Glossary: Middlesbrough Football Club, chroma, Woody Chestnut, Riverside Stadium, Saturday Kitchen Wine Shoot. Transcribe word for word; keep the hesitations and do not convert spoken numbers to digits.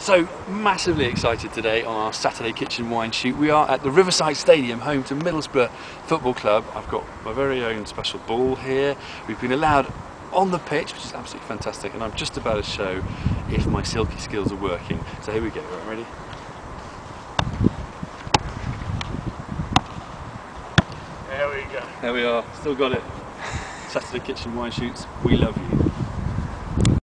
So massively excited today on our Saturday Kitchen Wine Shoot. We are at the Riverside Stadium, home to Middlesbrough Football Club. I've got my very own special ball here. We've been allowed on the pitch, which is absolutely fantastic, and I'm just about to show if my silky skills are working. So here we go, right, ready? There we go. There we are, still got it. Saturday Kitchen Wine Shoots, we love you.